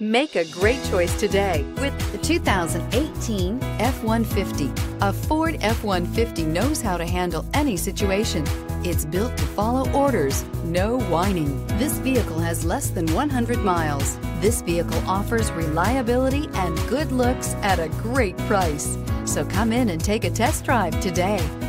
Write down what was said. Make a great choice today with the 2018 F-150. A Ford F-150 knows how to handle any situation. It's built to follow orders, no whining. This vehicle has less than 100 miles. This vehicle offers reliability and good looks at a great price. So come in and take a test drive today.